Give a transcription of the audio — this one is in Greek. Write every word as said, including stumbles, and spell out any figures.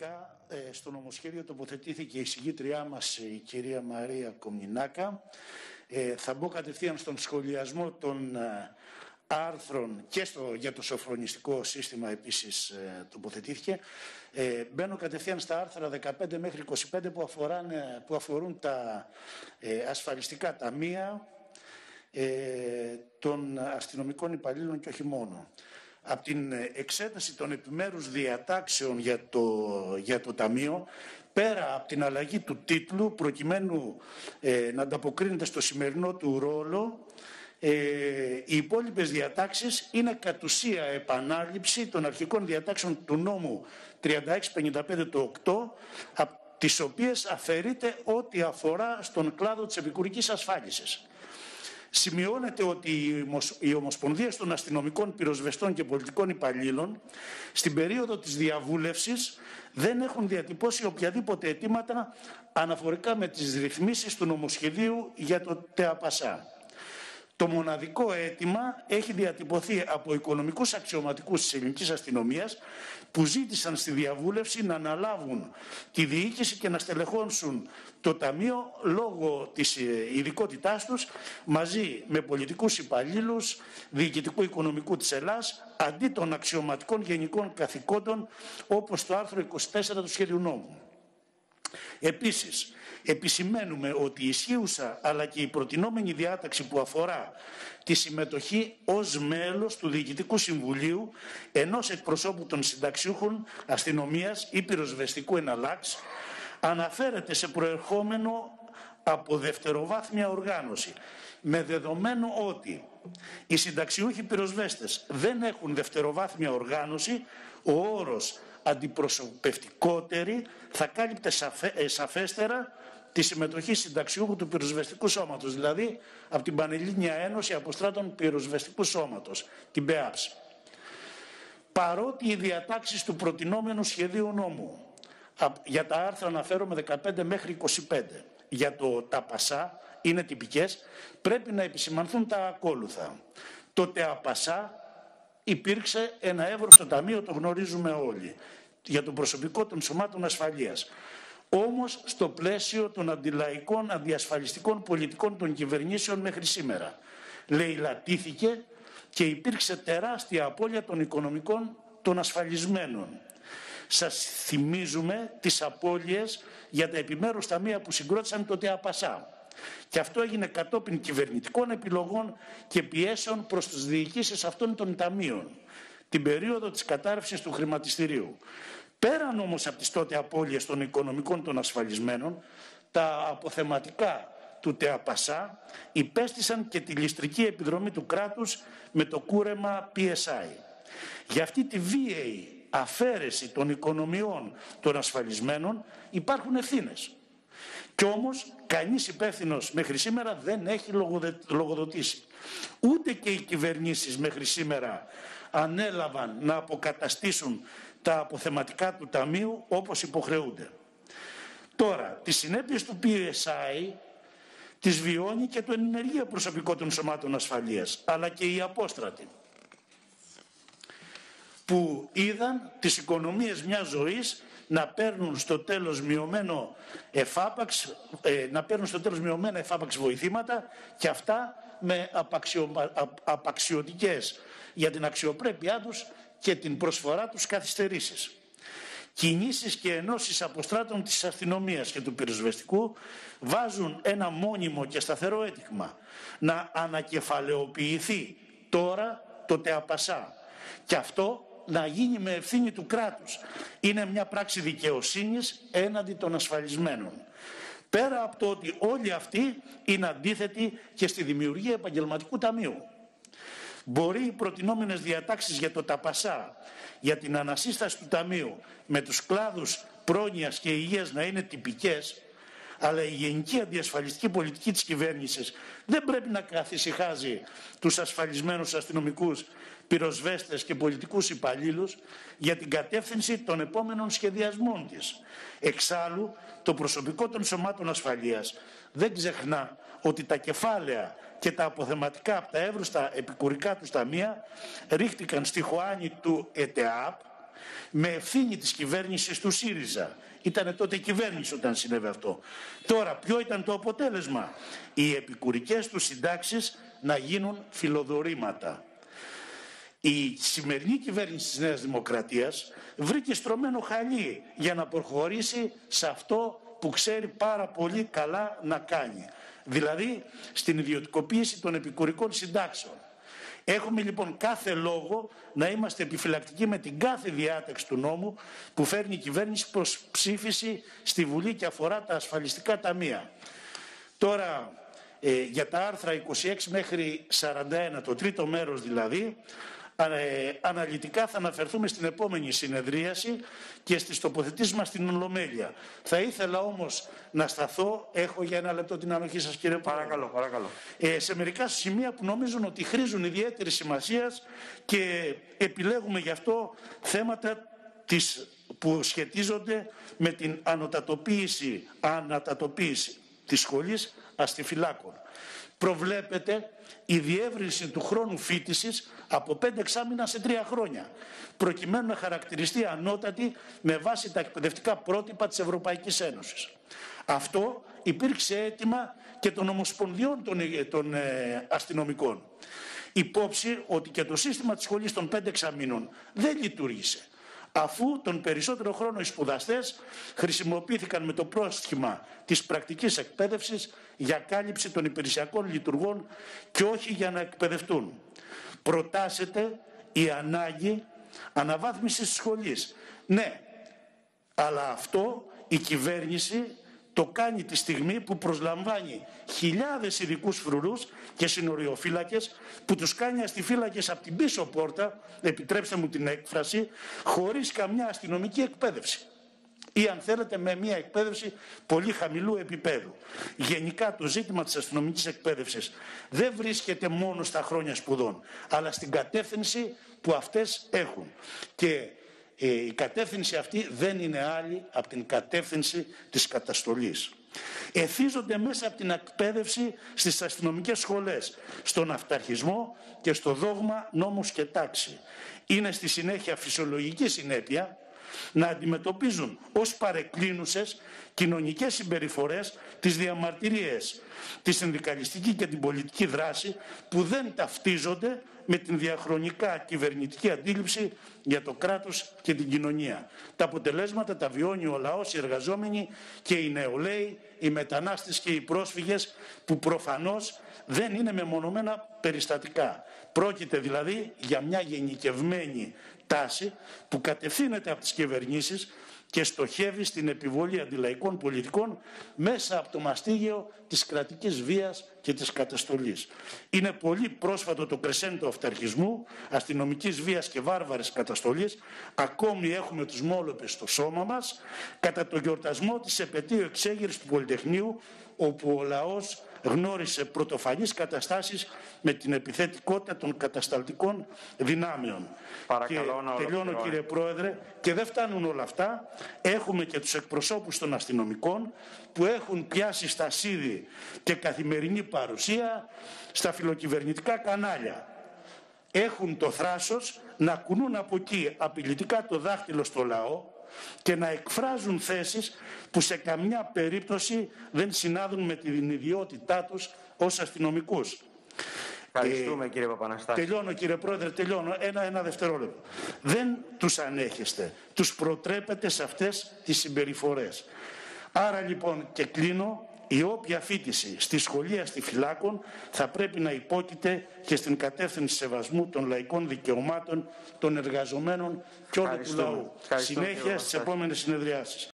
Τελικά στο νομοσχέδιο τοποθετήθηκε η συγκήτριά μας, η κυρία Μαρία Κομνινάκα. Ε, θα μπω κατευθείαν στον σχολιασμό των άρθρων και στο, για το σοφρονιστικό σύστημα επίσης ε, τοποθετήθηκε. Ε, μπαίνω κατευθείαν στα άρθρα δεκαπέντε μέχρι είκοσι πέντε που, αφοράν, που αφορούν τα ε, ασφαλιστικά ταμεία ε, των αστυνομικών υπαλλήλων και όχι μόνο. Από την εξέταση των επιμέρους διατάξεων για το, για το Ταμείο, πέρα από την αλλαγή του τίτλου, προκειμένου ε, να ανταποκρίνεται στο σημερινό του ρόλο, ε, οι υπόλοιπες διατάξεις είναι κατ' ουσία επανάληψη των αρχικών διατάξεων του νόμου τριακόσια εξακόσια πενήντα πέντε το οκτώ, από τις οποίες αφαιρείται ό,τι αφορά στον κλάδο της επικουρικής ασφάλισης. Σημειώνεται ότι οι Ομοσπονδίες των Αστυνομικών Πυροσβεστών και Πολιτικών Υπαλλήλων στην περίοδο της διαβούλευσης δεν έχουν διατυπώσει οποιαδήποτε αιτήματα αναφορικά με τις ρυθμίσεις του νομοσχεδίου για το ΤΕΑΠΑΣΑ. Το μοναδικό αίτημα έχει διατυπωθεί από οικονομικούς αξιωματικούς της ελληνικής αστυνομίας που ζήτησαν στη διαβούλευση να αναλάβουν τη διοίκηση και να στελεχώσουν το Ταμείο λόγω της ειδικότητάς τους μαζί με πολιτικούς υπαλλήλους, διοικητικού οικονομικού της Ελλάς, αντί των αξιωματικών γενικών καθηκόντων όπως το άρθρο είκοσι τέσσερα του σχεδίου νόμου. Επίσης, επισημαίνουμε ότι η ισχύουσα αλλά και η προτινόμενη διάταξη που αφορά τη συμμετοχή ως μέλος του Διοικητικού Συμβουλίου ενός εκπροσώπου των συνταξιούχων αστυνομίας ή πυροσβεστικού εναλλάξ αναφέρεται σε προερχόμενο από δευτεροβάθμια οργάνωση, με δεδομένο ότι οι συνταξιούχοι πυροσβέστες δεν έχουν δευτεροβάθμια οργάνωση, ο όρος αντιπροσωπευτικότερη θα κάλυπτε σαφέ, σαφέστερα τη συμμετοχή συνταξιούχου του πυροσβεστικού σώματος, δηλαδή από την Πανελλήνια Ένωση Αποστράτων Πυροσβεστικού Σώματος, την ΠΕΑΠΣ. Παρότι οι διατάξεις του προτινόμενου σχεδίου νόμου, για τα άρθρα αναφέρομαι δεκαπέντε μέχρι είκοσι πέντε, για το ΤΑΠΑΣΑ είναι τυπικές, πρέπει να επισημανθούν τα ακόλουθα. Το ΤΕΑΠΑΣΑ υπήρξε ένα εύρωστο ταμείο, το γνωρίζουμε όλοι, για το προσωπικό των σωμάτων ασφαλείας. Όμως στο πλαίσιο των αντιλαϊκών, αντιασφαλιστικών πολιτικών των κυβερνήσεων μέχρι σήμερα, λεηλατήθηκε και υπήρξε τεράστια απώλεια των οικονομικών των ασφαλισμένων. Σας θυμίζουμε τις απώλειες για τα επιμέρους ταμεία που συγκρότησαν το ΤΕΑΠΑΣΑ. Και αυτό έγινε κατόπιν κυβερνητικών επιλογών και πιέσεων προς τις διοικήσεις αυτών των ταμείων, την περίοδο της κατάρρευσης του χρηματιστηρίου. Πέραν όμως από τις τότε απώλειες των οικονομικών των ασφαλισμένων, τα αποθεματικά του ΤΕΑΠΑΣΑ υπέστησαν και τη ληστρική επιδρομή του κράτους με το κούρεμα πι ες άι. Για αυτή τη βίαιη αφαίρεση των οικονομιών των ασφαλισμένων υπάρχουν ευθύνες. Κι όμως κανείς υπεύθυνος μέχρι σήμερα δεν έχει λογοδοτήσει. Ούτε και οι κυβερνήσεις μέχρι σήμερα ανέλαβαν να αποκαταστήσουν τα αποθεματικά του Ταμείου όπως υποχρεούνται. Τώρα, τις συνέπειες του πι ες άι τις βιώνει και το ενεργείο προσωπικό των σωμάτων ασφαλείας, αλλά και οι απόστρατοι, που είδαν τις οικονομίες μιας ζωής να παίρνουν στο τέλος μειωμένο εφάπαξ, να παίρνουν στο τέλος μειωμένα εφάπαξ βοηθήματα και αυτά με απαξιο, απαξιωτικές για την αξιοπρέπειά τους και την προσφορά τους καθυστερήσεις. Κινήσεις και ενώσεις αποστράτων της αστυνομίας και του πυροσβεστικού βάζουν ένα μόνιμο και σταθερό αίτημα: να ανακεφαλαιοποιηθεί τώρα το ΤΕΑΠΑΣΑ. Και αυτό να γίνει με ευθύνη του κράτους. Είναι μια πράξη δικαιοσύνης έναντι των ασφαλισμένων. Πέρα από το ότι όλοι αυτοί είναι αντίθετοι και στη δημιουργία επαγγελματικού ταμείου. Μπορεί οι προτινόμενες διατάξεις για το ΤΑΠΑΣΑ, για την ανασύσταση του ταμείου με τους κλάδους πρόνοιας και υγείας να είναι τυπικές, αλλά η γενική αντιασφαλιστική πολιτική της κυβέρνησης δεν πρέπει να καθησυχάζει τους ασφαλισμένους αστυνομικούς, πυροσβέστες και πολιτικούς υπαλλήλους για την κατεύθυνση των επόμενων σχεδιασμών της. Εξάλλου, το προσωπικό των σωμάτων ασφαλείας δεν ξεχνά ότι τα κεφάλαια και τα αποθεματικά από τα εύρωστα επικουρικά τους ταμεία ρίχτηκαν στη χωάνη του ΕΤΕΑΠ με ευθύνη της κυβέρνησης του ΣΥΡΙΖΑ. Ήτανε τότε η κυβέρνηση όταν συνέβη αυτό. Τώρα, ποιο ήταν το αποτέλεσμα? Οι επικουρικές του συντάξεις να γίνουν φιλοδορήματα. Η σημερινή κυβέρνηση της Νέας Δημοκρατίας βρήκε στρωμένο χαλί για να προχωρήσει σε αυτό που ξέρει πάρα πολύ καλά να κάνει. Δηλαδή, στην ιδιωτικοποίηση των επικουρικών συντάξεων. Έχουμε λοιπόν κάθε λόγο να είμαστε επιφυλακτικοί με την κάθε διάταξη του νόμου που φέρνει η κυβέρνηση προς ψήφιση στη Βουλή και αφορά τα ασφαλιστικά ταμεία. Τώρα, ε, για τα άρθρα είκοσι έξι μέχρι σαράντα ένα, το τρίτο μέρος δηλαδή, ε, αναλυτικά θα αναφερθούμε στην επόμενη συνεδρίαση και στις τοποθετήσεις μας στην Ολομέλεια. Θα ήθελα όμως να σταθώ, έχω για ένα λεπτό την ανοχή σας κύριε Πρόεδρε. Παρακαλώ, παρακαλώ. Ε, σε μερικά σημεία που νομίζουν ότι χρήζουν ιδιαίτερη σημασία και επιλέγουμε γι' αυτό θέματα της, που σχετίζονται με την ανατατοποίηση, ανατατοποίηση της σχολής αστιφυλάκων. Προβλέπεται η διεύρυνση του χρόνου φοίτησης από πέντε εξάμηνα σε τρία χρόνια, προκειμένου να χαρακτηριστεί ανώτατη με βάση τα εκπαιδευτικά πρότυπα της Ευρωπαϊκής Ένωσης. Αυτό υπήρξε αίτημα και των ομοσπονδιών των, των ε, αστυνομικών. Υπόψη ότι και το σύστημα της σχολής των πέντε εξαμήνων δεν λειτουργήσε, αφού τον περισσότερο χρόνο οι σπουδαστές χρησιμοποιήθηκαν με το πρόσχημα της πρακτικής εκπαίδευσης για κάλυψη των υπηρεσιακών λειτουργών και όχι για να εκπαιδευτούν. Προτάσεται η ανάγκη αναβάθμισης της σχολής. Ναι, αλλά αυτό η κυβέρνηση το κάνει τη στιγμή που προσλαμβάνει χιλιάδες ειδικούς φρουρούς και συνοριοφύλακες που τους κάνει αστιφύλακες από την πίσω πόρτα, επιτρέψτε μου την έκφραση, χωρίς καμιά αστυνομική εκπαίδευση. Ή αν θέλετε με μια εκπαίδευση πολύ χαμηλού επίπεδου. Γενικά το ζήτημα της αστυνομικής εκπαίδευσης δεν βρίσκεται μόνο στα χρόνια σπουδών, αλλά στην κατεύθυνση που αυτές έχουν. Και η κατεύθυνση αυτή δεν είναι άλλη από την κατεύθυνση της καταστολής. Εθίζονται μέσα από την εκπαίδευση στις αστυνομικές σχολές, στον αυταρχισμό και στο δόγμα νόμους και τάξη. Είναι στη συνέχεια φυσιολογική συνέπεια να αντιμετωπίζουν ως παρεκκλίνουσες κοινωνικές συμπεριφορές τις διαμαρτυρίες, τη συνδικαλιστική και την πολιτική δράση που δεν ταυτίζονται με την διαχρονικά κυβερνητική αντίληψη για το κράτος και την κοινωνία. Τα αποτελέσματα τα βιώνει ο λαός, οι εργαζόμενοι και οι νεολαίοι, οι μετανάστες και οι πρόσφυγες που προφανώς δεν είναι μεμονωμένα περιστατικά. Πρόκειται δηλαδή για μια γενικευμένη τάση που κατευθύνεται από τις κυβερνήσεις και στοχεύει στην επιβολή αντιλαϊκών πολιτικών μέσα από το μαστίγιο της κρατικής βίας και της καταστολής. Είναι πολύ πρόσφατο το κρεσέντο αυταρχισμού, αστυνομικής βίας και βάρβαρης καταστολής. Ακόμη έχουμε τους μόλοπες στο σώμα μας, κατά το γιορτασμό της επετείου εξέγερσης του Πολυτεχνείου, όπου ο λαός γνώρισε πρωτοφανείς καταστάσεις με την επιθετικότητα των κατασταλτικών δυνάμεων. Παρακαλώ να τελειώνω κύριε Πρόεδρε, και δεν φτάνουν όλα αυτά. Έχουμε και τους εκπροσώπους των αστυνομικών που έχουν πιάσει στασίδι και καθημερινή παρουσία στα φιλοκυβερνητικά κανάλια. Έχουν το θράσος να κουνούν από εκεί απειλητικά το δάχτυλο στο λαό και να εκφράζουν θέσεις που σε καμιά περίπτωση δεν συνάδουν με την ιδιότητά τους ως αστυνομικούς. Ευχαριστούμε ε, κύριε Παπαναστάση. Τελειώνω κύριε Πρόεδρε, τελειώνω. Ένα, ένα δευτερόλεπτο. Δεν τους ανέχεστε. Τους προτρέπετε σε αυτές τις συμπεριφορές. Άρα λοιπόν και κλείνω. Η όποια φοίτηση στη σχολεία αστιφυλάκων θα πρέπει να υπόκειται και στην κατεύθυνση σεβασμού των λαϊκών δικαιωμάτων, των εργαζομένων και όλου του λαού. Συνέχεια στις επόμενες συνεδριάσεις.